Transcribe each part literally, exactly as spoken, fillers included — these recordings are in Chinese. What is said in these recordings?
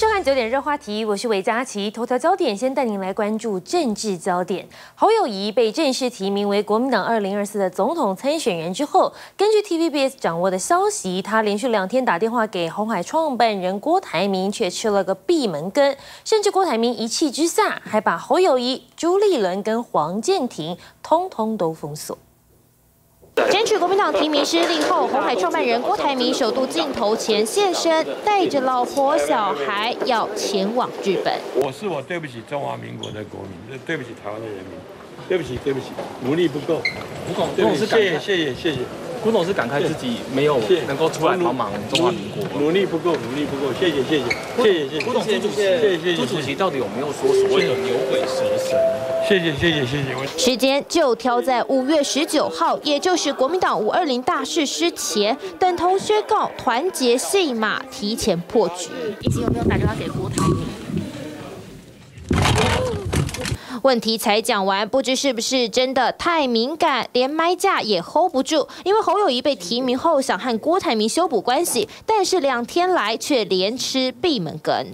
收看九点热话题，我是韦佳琪。头条焦点先带您来关注政治焦点。侯友宜被正式提名为国民党二零二四的总统参选人之后，根据 T V B S 掌握的消息，他连续两天打电话给鸿海创办人郭台铭，却吃了个闭门羹，甚至郭台铭一气之下，还把侯友宜、朱立伦跟黄健庭通通都封锁。 争取国民党提名失利后，鸿海创办人郭台铭首度镜头前现身，带着老婆小孩要前往日本。我是我，对不起中华民国的国民，对不起台湾的人民，对不起对不起，努力不够。古董，古董是谢谢谢谢谢谢，古董是感慨自己没有能够出来帮忙中华民国，努力不够努力不够，谢谢谢谢谢谢。古董朱主席，谢谢朱主席到底有没有说所谓的牛鬼蛇神？谢谢谢谢谢谢。时间就挑在五月十九号，也就是。 国民党五二零大事之前，等同宣告团结戏码，提前破局。以及有没有打电话给郭台铭？问题才讲完，不知是不是真的太敏感，连麦架也 hold 不住。因为侯友宜被提名后，想和郭台铭修补关系，但是两天来却连吃闭门羹。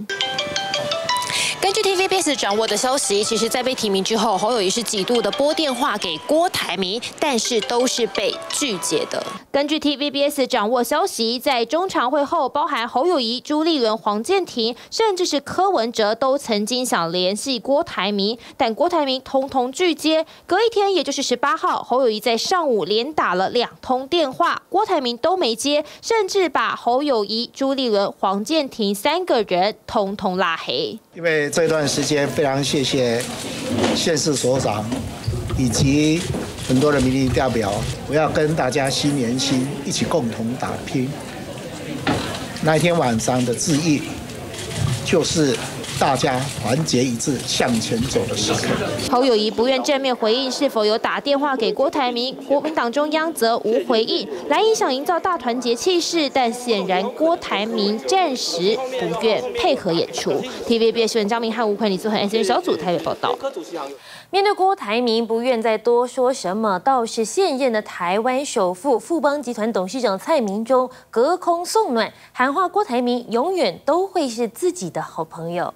根据 T V B S 掌握的消息，其实，在被提名之后，侯友宜是几度的拨电话给郭台铭，但是都是被拒绝的。根据 T V B S 掌握消息，在中常会后，包含侯友宜、朱立伦、黄健庭，甚至是柯文哲，都曾经想联系郭台铭，但郭台铭通通拒接。隔一天，也就是十八号，侯友宜在上午连打了两通电话，郭台铭都没接，甚至把侯友宜、朱立伦、黄健庭三个人通通拉黑。因为 这段时间非常谢谢县市首长以及很多的民意代表，我要跟大家新年新一起共同打拼。那一天晚上的致意就是大家团结一致向前走的时刻。侯友宜不愿正面回应是否有打电话给郭台铭，国民党中央则无回应，蓝营想营造大团结气势，但显然郭台铭暂时不愿配合演出。T V B S 新闻张明汉、吴坤、李素恒 S N 小组台北报道。面对郭台铭不愿再多说什么，倒是现任的台湾首富富邦集团董事长蔡明忠隔空送暖，喊话郭台铭永远都会是自己的好朋友。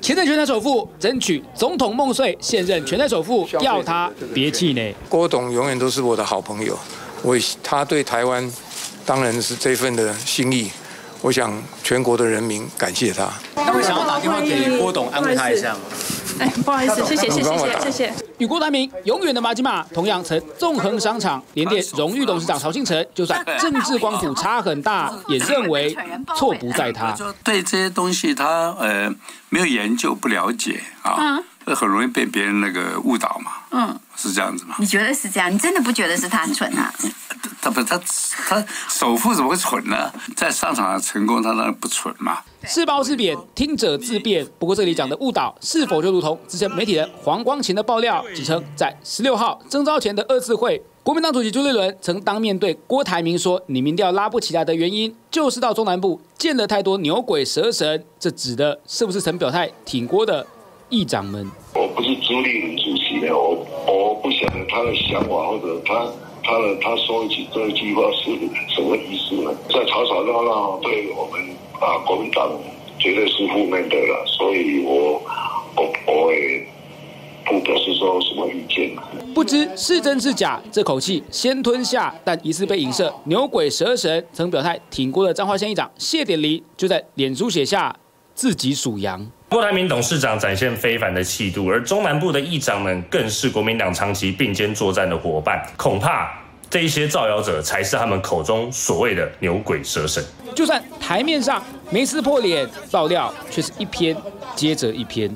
前任全台首富争取总统梦碎，现任全台首富要他别气馁。郭董永远都是我的好朋友，我他对台湾当然是这份的心意，我想全国的人民感谢他。他会想要打电话给郭董安慰他一下吗？哎，不好意思，谢谢谢谢谢谢。与郭台铭永远的马吉马，同样曾纵横商场，联电荣誉董事长曹庆成，就算政治光谱差很大，也认为错不在他。对这些东西他，他呃。 没有研究不了解啊，这很容易被别人那个误导嘛。嗯，是这样子吗？你觉得是这样？你真的不觉得是他蠢啊？他不，他他首富怎么会蠢呢？在商场成功，他当然不蠢嘛。是褒是贬，听者自便。不过这里讲的误导，是否就如同之前媒体人黄光琴的爆料，指称在十六号征召前的二次会。 国民党主席朱立伦曾当面对郭台铭说：“你民调拉不起来的原因，就是到中南部见了太多牛鬼蛇神。”这指的是不是曾表态挺郭的议长们？我不是朱立伦主席，我我不晓得他的想法或者他他的他说一句这一句话是什么意思呢？在吵吵闹闹，对我们啊国民党绝对是负面的了，所以我我我也。 不表示说什么意见，不知是真是假，这口气先吞下。但疑似被影射牛鬼蛇神，曾表态挺郭的彰化县议长谢典麟就在脸书写下自己属羊。郭台铭董事长展现非凡的气度，而中南部的议长们更是国民党长期并肩作战的伙伴，恐怕。 这一些造谣者才是他们口中所谓的牛鬼蛇神。就算台面上没撕破脸，爆料却是一篇接着一篇。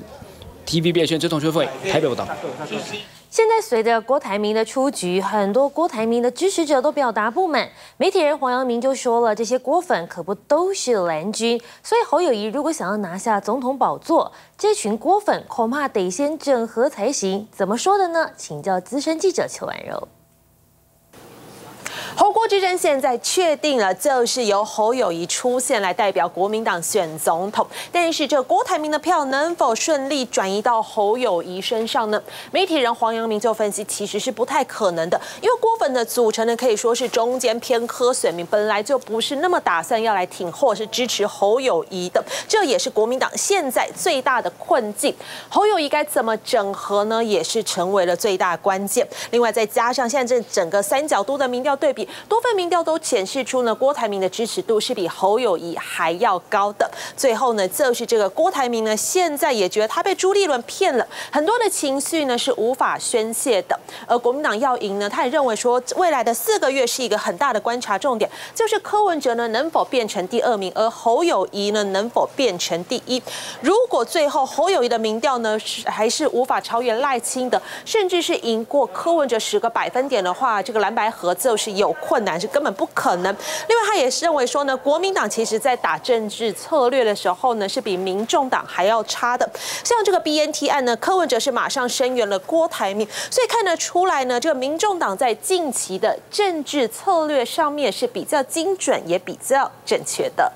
T V B S 宣传同学会台北报道。现在随着郭台铭的出局，很多郭台铭的支持者都表达不满。媒体人黄阳明就说了，这些郭粉可不都是蓝军，所以侯友宜如果想要拿下总统宝座，这群郭粉恐怕得先整合才行。怎么说的呢？请教资深记者邱婉柔。侯郭之争现在确定了，就是由侯友宜出现来代表国民党选总统，但是这郭台铭的票能否顺利转移到侯友宜身上呢？媒体人黄阳明就分析，其实是不太可能的，因为郭粉的组成呢可以说是中间偏科选民，本来就不是那么打算要来挺或是支持侯友宜的，这也是国民党现在最大的困境。侯友宜该怎么整合呢？也是成为了最大关键。另外再加上现在这整个三角都的民调对比。 多份民调都显示出呢，郭台铭的支持度是比侯友宜还要高的。最后呢，就是这个郭台铭呢，现在也觉得他被朱立伦骗了，很多的情绪呢是无法宣泄的。而国民党要赢呢，他也认为说，未来的四个月是一个很大的观察重点，就是柯文哲呢能否变成第二名，而侯友宜呢能否变成第一。如果最后侯友宜的民调呢是还是无法超越赖清德，甚至是赢过柯文哲十个百分点的话，这个蓝白合就是有 困难是根本不可能。另外，他也是认为说呢，国民党其实在打政治策略的时候呢，是比民众党还要差的。像这个 B N T 案呢，柯文哲是马上声援了郭台铭，所以看得出来呢，这个民众党在近期的政治策略上面是比较精准，也比较正确的。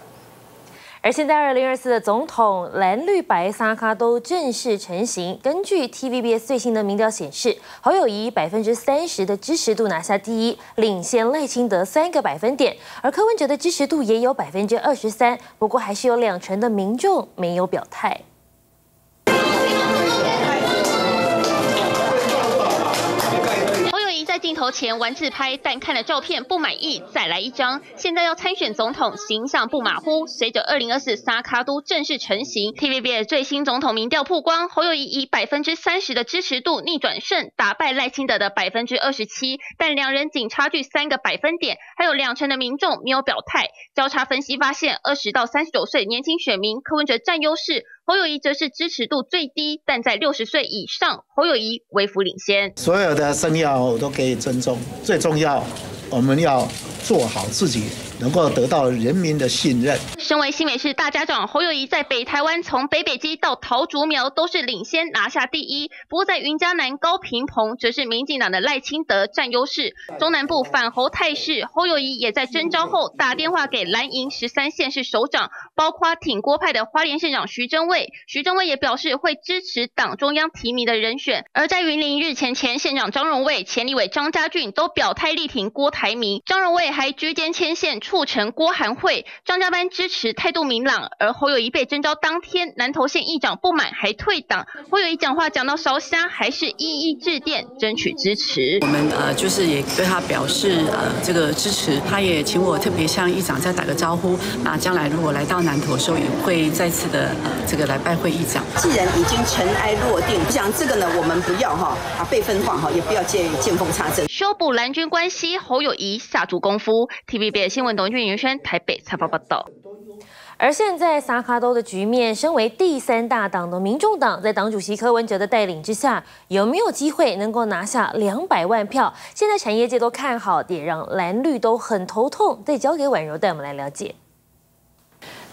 而现在，二零二四的总统蓝绿白三咖都正式成型。根据 T V B S 最新的民调显示，侯友宜百分之三十的支持度拿下第一，领先赖清德三个百分点。而柯文哲的支持度也有百分之二十三，不过还是有两成的民众没有表态。 在镜头前玩自拍，但看了照片不满意，再来一张。现在要参选总统，形象不马虎。随着二零二四沙卡都正式成型 ，T V B S 最新总统民调曝光，侯友宜以百分之三十的支持度逆转胜，打败赖清德的百分之二十七，但两人仅差距三个百分点，还有两成的民众没有表态。交叉分析发现，二十到三十九岁年轻选民柯文哲占优势。 侯友宜则是支持度最低，但在六十岁以上，侯友宜微幅领先。所有的声音我都可以尊重，最重要，我们要做好自己，能够得到人民的信任。身为新北市大家长，侯友宜在北台湾从北北基到桃竹苗都是领先拿下第一，不过在云嘉南高屏澎则是民进党的赖清德占优势。中南部反侯态势，侯友宜也在征召后打电话给蓝营十三县市首长，包括挺郭派的花莲县长徐榛蔚。 徐榛蔚也表示会支持党中央提名的人选，而在云林日前，前县长张荣卫、前立委张家俊都表态力挺郭台铭，张荣卫还居间牵线促成郭韩惠，张家班支持态度明朗，而侯友宜被征召当天，南投县议长不满还退党，侯友宜讲话讲到烧瞎，还是一一致电争取支持。我们呃就是也对他表示呃这个支持，他也请我特别向议长再打个招呼，那将来如果来到南投的时候，也会再次的呃这个。 来拜会议长，既然已经尘埃落定，我想这个呢，我们不要哈啊辈分化哈，也不要见见缝插针，修补蓝军关系，侯友宜下足功夫。T V B S 新闻董俊云轩台北采访报道。 而现在撒卡都的局面，身为第三大党的民众党，在党主席柯文哲的带领之下，有没有机会能够拿下两百万票？现在产业界都看好，也让蓝绿都很头痛。再交给婉柔带我们来了解。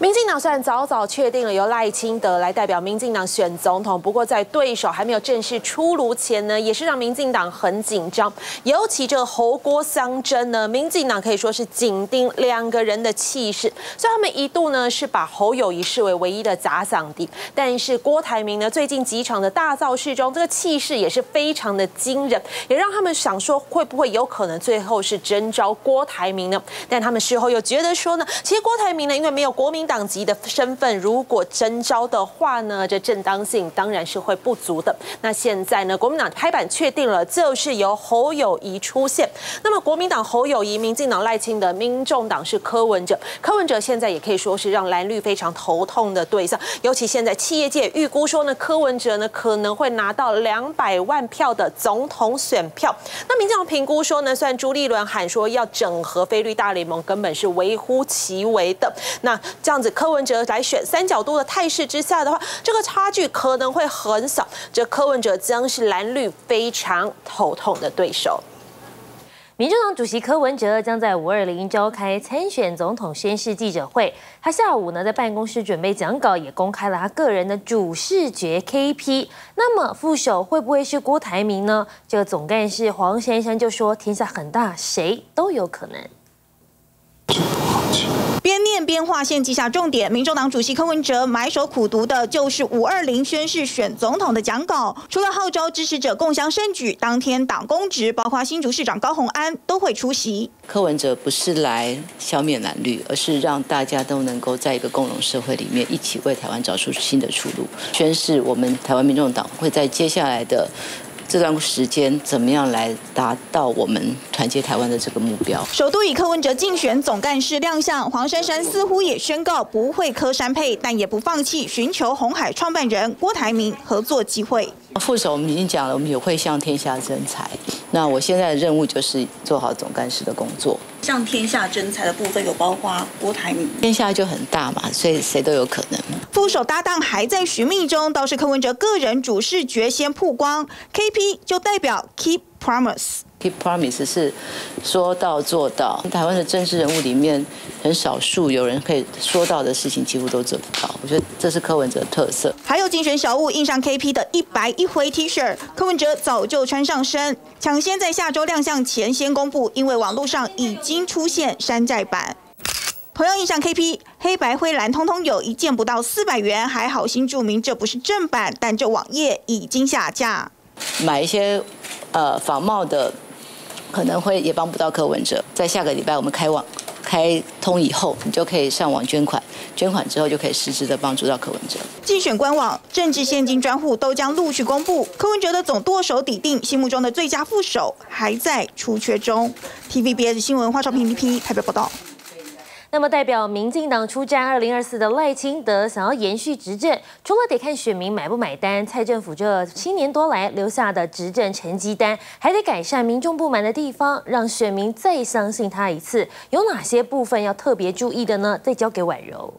民进党虽然早早确定了由赖清德来代表民进党选总统，不过在对手还没有正式出炉前呢，也是让民进党很紧张。尤其这侯郭相争呢，民进党可以说是紧盯两个人的气势，所以他们一度呢是把侯友宜视为唯一的假想敌。但是郭台铭呢，最近几场的大造势中，这个气势也是非常的惊人，也让他们想说会不会有可能最后是征召郭台铭呢？但他们事后又觉得说呢，其实郭台铭呢，因为没有国民 党籍的身份，如果征召的话呢，这正当性当然是会不足的。那现在呢，国民党拍板确定了，就是由侯友宜出现。那么，国民党侯友宜、民进党赖清德、民众党是柯文哲。柯文哲现在也可以说是让蓝绿非常头痛的对象，尤其现在企业界预估说呢，柯文哲呢可能会拿到两百万票的总统选票。那民进党评估说呢，虽然朱立伦喊说要整合非绿大联盟，根本是微乎其微的。那这样 这样子柯文哲来选三角都的态势之下的话，这个差距可能会很小。这柯文哲将是蓝绿非常头痛的对手。民众党主席柯文哲将在五二零召开参选总统宣誓记者会。他下午呢在办公室准备讲稿，也公开了他个人的主视觉 K P。那么副手会不会是郭台铭呢？这个总干事黄珊珊就说：“天下很大，谁都有可能。” 边念边划线记下重点，民众党主席柯文哲埋首苦读的就是五二零宣誓选总统的讲稿。除了号召支持者共襄盛举，当天党公职包括新竹市长高虹安都会出席。柯文哲不是来消灭蓝绿，而是让大家都能够在一个共荣社会里面一起为台湾找出新的出路。宣誓，我们台湾民众党会在接下来的 这段时间怎么样来达到我们团结台湾的这个目标？首都以柯文哲竞选总干事亮相，黄珊珊似乎也宣告不会柯珊配，但也不放弃寻求鸿海创办人郭台铭合作机会。副手我们已经讲了，我们也会向天下征才。那我现在的任务就是做好总干事的工作。向天下征才的部分有包括郭台铭，天下就很大嘛，所以谁都有可能。 副手搭档还在寻觅中，倒是柯文哲个人主视觉先曝光 ，K P 就代表 Keep Promise。Keep Promise 是说到做到，台湾的政治人物里面很少数有人可以说到的事情，几乎都做不到。我觉得这是柯文哲的特色。还有竞选小物印上 K P 的一白一灰 T 恤，柯文哲早就穿上身，抢先在下周亮相前先公布，因为网络上已经出现山寨版。 同样印象 K P， 黑白灰蓝通通有，一件不到四百元，还好心注明这不是正版，但这网页已经下架。买一些呃仿冒的，可能会也帮不到柯文哲。在下个礼拜我们开网开通以后，你就可以上网捐款，捐款之后就可以实质的帮助到柯文哲。竞选官网政治现金专户都将陆续公布，柯文哲的总舵手底定，心目中的最佳副手还在出缺中。T V B S 新闻华少平 P P 台北报道。 那么，代表民进党出战二零二四的赖清德想要延续执政，除了得看选民买不买单，蔡政府这七年多来留下的执政成绩单，还得改善民众不满的地方，让选民再相信他一次。有哪些部分要特别注意的呢？再交给婉柔。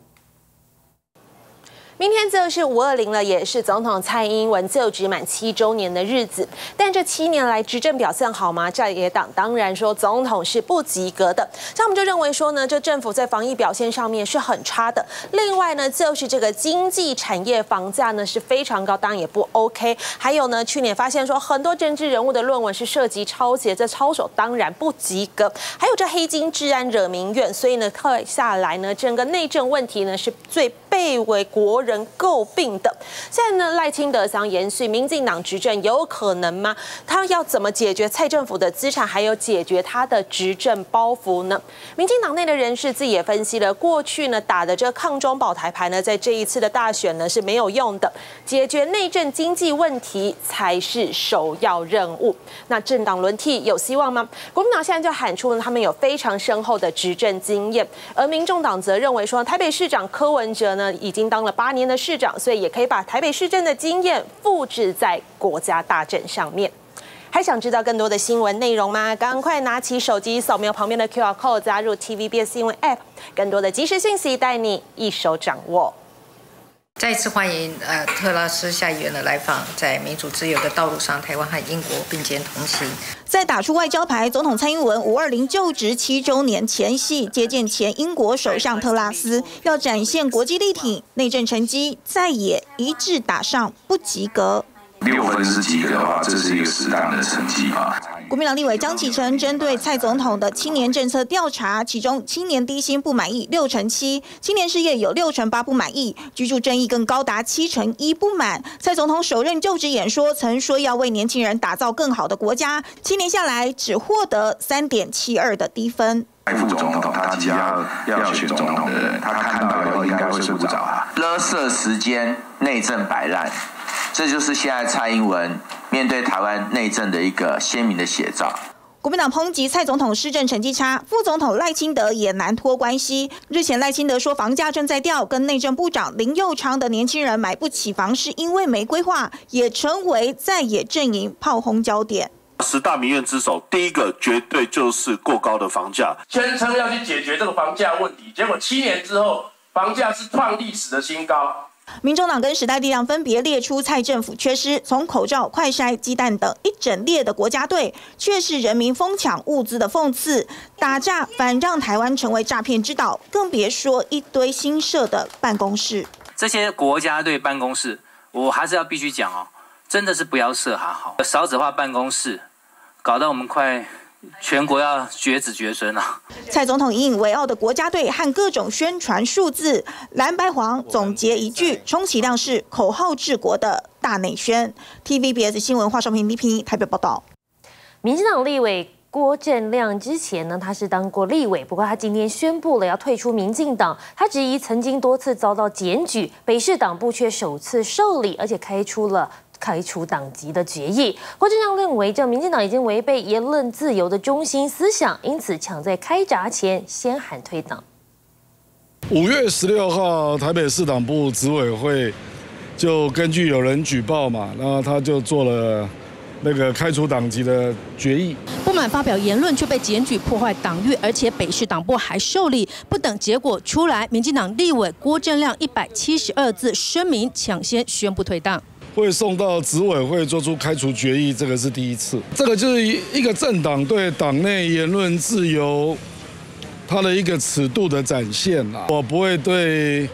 明天就是五二零了，也是总统蔡英文就职满七周年的日子。但这七年来执政表现好吗？在野党当然说总统是不及格的，所以我们就认为说呢，这政府在防疫表现上面是很差的。另外呢，就是这个经济产业房价呢是非常高，当然也不 OK。还有呢，去年发现说很多政治人物的论文是涉及抄袭，这操守当然不及格。还有这黑金治安惹民怨，所以呢，看下来呢，整个内政问题呢是最被为国人 人诟病的，现在呢，赖清德想延续民进党执政，有可能吗？他要怎么解决蔡政府的资产，还有解决他的执政包袱呢？民进党内的人士自己也分析了，过去呢打的这抗中保台牌呢，在这一次的大选呢是没有用的，解决内政经济问题才是首要任务。那政党轮替有希望吗？国民党现在就喊出了他们有非常深厚的执政经验，而民众党则认为说，台北市长柯文哲呢已经当了八年 的市长，所以也可以把台北市政的经验复制在国家大政上面。还想知道更多的新闻内容吗？赶快拿起手机扫描旁边的 Q R code， 加入 T V B S 新闻 App， 更多的即时讯息带你一手掌握。再次欢迎呃特拉斯下议员的来访，在民主自由的道路上，台湾和英国并肩同行。 在打出外交牌，总统蔡英文五二零就职七周年前夕，接见前英国首相特拉斯，要展现国际力挺，内政成绩在野一致打上不及格。六分是及格的话，这是一个适当的成绩啊。国民党立委江启臣针对蔡总统的青年政策调查，其中青年低薪不满意六成七，青年失业有六成八不满意，居住正义更高达七成一不满。蔡总统首任就职演说曾说要为年轻人打造更好的国家。 今年下来只获得三点七二的低分。蔡副总统他即将要选总统的人，他看到以后应该会睡不着啊。勒索时间，内政摆烂，这就是现在蔡英文面对台湾内政的一个鲜明的写照。 国民党抨击蔡总统施政成绩差，副总统赖清德也难脱关系。日前赖清德说房价正在掉，跟内政部长林右昌的年轻人买不起房是因为没规划，也成为在野阵营炮轰焦点。十大民怨之首，第一个绝对就是过高的房价，宣称要去解决这个房价问题，结果七年之后房价是创历史的新高。民众党跟时代力量分别列出蔡政府缺失，从口罩、快筛、鸡蛋等一整列的国家队，却是人民疯抢物资的讽刺。打诈反让台湾成为诈骗之岛，更别说一堆新设的办公室。这些国家队办公室，我还是要必须讲哦，真的是不要设还好，少子化办公室，搞到我们快。 全国要绝子绝孙啊！蔡总统引以为傲的国家队和各种宣传数字，蓝白黄总结一句，充其量是口号治国的大内宣。T V B S 新闻华少平、李平台北报道。民进党立委郭正亮之前呢，他是当过立委，不过他今天宣布了要退出民进党。他质疑曾经多次遭到检举，北市党部却首次受理，而且开出了。 开除党籍的决议，郭正亮认为，这民进党已经违背言论自由的中心思想，因此抢在开闸前先喊退党。五月十六号，台北市党部执委会就根据有人举报嘛，然后他就做了那个开除党籍的决议。不满发表言论却被检举破坏党誉，而且北市党部还受理，不等结果出来，民进党立委郭正亮一百七十二字声明抢先宣布退党。 会送到执委会做出开除决议，这个是第一次。这个就是一个政党对党内言论自由它的一个尺度的展现啦。我不会对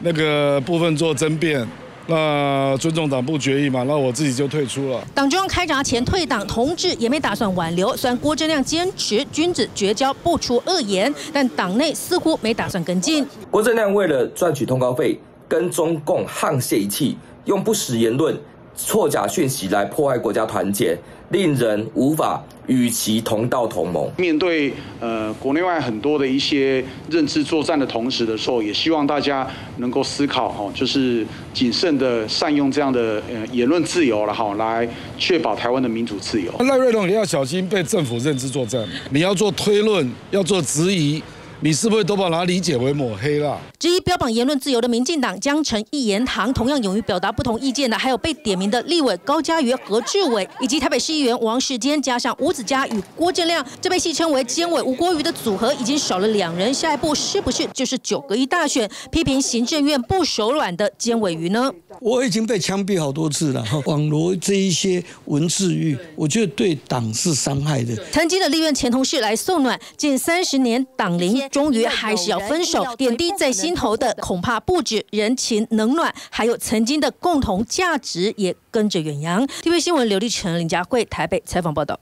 那个部分做争辩。 那尊重党部决议嘛，那我自己就退出了。党中央开闸前退党，同志也没打算挽留。虽然郭正亮坚持君子绝交不出恶言，但党内似乎没打算跟进。郭正亮为了赚取通告费，跟中共沆瀣一气，用不实言论、错假讯息来破坏国家团结，令人无法与其同道同盟。面对呃国内外很多的一些认知作战的同时的时候，也希望大家能够思考哦，就是谨慎的善用这样的呃言论自由了哈，来确保台湾的民主自由。赖瑞隆，你要小心被政府认知作战，你要做推论，要做质疑。 你是不是都把它理解为抹黑啦？质疑标榜言论自由的民进党将成一言堂，同样勇于表达不同意见的，还有被点名的立委高嘉瑜、何志伟，以及台北市议员王世坚，加上吴子嘉与郭正亮，这被戏称为“尖尾吴郭瑜”的组合已经少了两人，下一步是不是就是九合一大选？批评行政院不手软的尖尾鱼呢？我已经被枪毙好多次了，网罗这一些文字狱，我觉得对党是伤害的。曾经的立院前同事来送暖，近三十年党龄。 终于还是要分手，点滴在心头的恐怕不止人情冷暖，还有曾经的共同价值也跟着远扬。T V B S 新闻刘立成、林佳慧台北采访报道。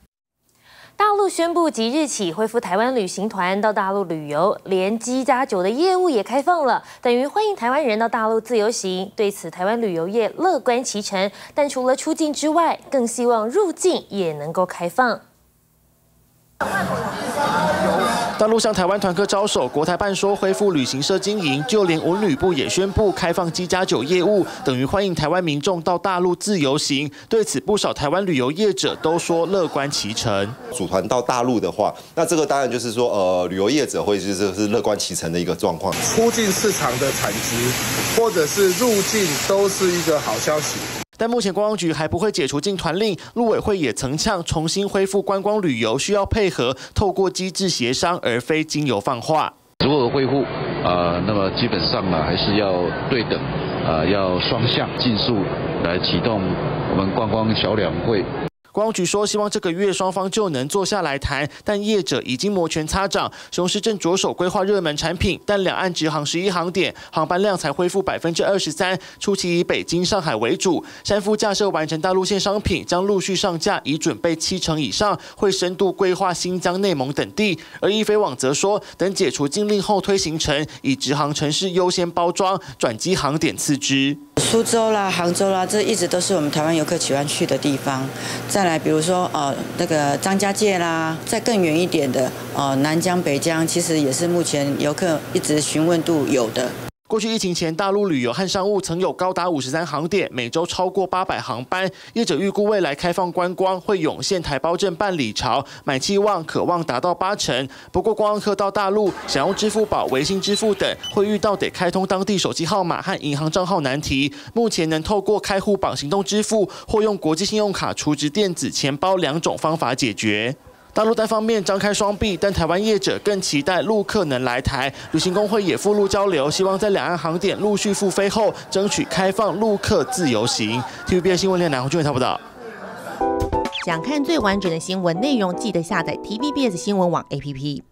大陆宣布即日起恢复台湾旅行团到大陆旅游，连机加酒的业务也开放了，等于欢迎台湾人到大陆自由行。对此，台湾旅游业乐观其成，但除了出境之外，更希望入境也能够开放。 大陆向台湾团客招手，国台办说恢复旅行社经营，就连文旅部也宣布开放机加酒业务，等于欢迎台湾民众到大陆自由行。对此，不少台湾旅游业者都说乐观其成。组团到大陆的话，那这个当然就是说，呃，旅游业者会就是是乐观其成的一个状况。出境市场的产值，或者是入境，都是一个好消息。 但目前观光局还不会解除禁团令，陆委会也曾呛重新恢复观光旅游需要配合，透过机制协商，而非经由放话。如果恢复，啊、呃，那么基本上呢、啊，还是要对等，啊、呃，要双向尽速来启动我们观光小两会。 观光局说，希望这个月双方就能坐下来谈，但业者已经摩拳擦掌。雄狮正着手规划热门产品，但两岸直航十一航点航班量才恢复百分之二十三，初期以北京、上海为主。山夫架设完成大陆线商品将陆续上架，已准备七成以上，会深度规划新疆、内蒙等地。而易飞网则说，等解除禁令后推行程，以直航城市优先包装，转机航点次之。苏州啦、杭州啦，这一直都是我们台湾游客喜欢去的地方。 再来，比如说呃，那个张家界啦，再更远一点的呃，南疆、北疆，其实也是目前游客一直询问度有的。过去疫情前，大陆旅游和商务曾有高达五十三航点，每周超过八百航班。业者预估未来开放观光会涌现台胞证办理潮，买气旺可望达到八成。不过，观光客到大陆想用支付宝、微信支付等，会遇到得开通当地手机号码和银行账号难题。目前能透过开户绑行动支付或用国际信用卡储值电子钱包两种方法解决。大陆单方面张开双臂，但台湾业者更期待陆客能来台。旅行工会也赴陆交流，希望在两岸航点陆续复飞后，争取开放陆客自由行。T V B S 新闻连南红俊伟报道。想看最完整的新闻内容，记得下载 T V B S 新闻网 A P P。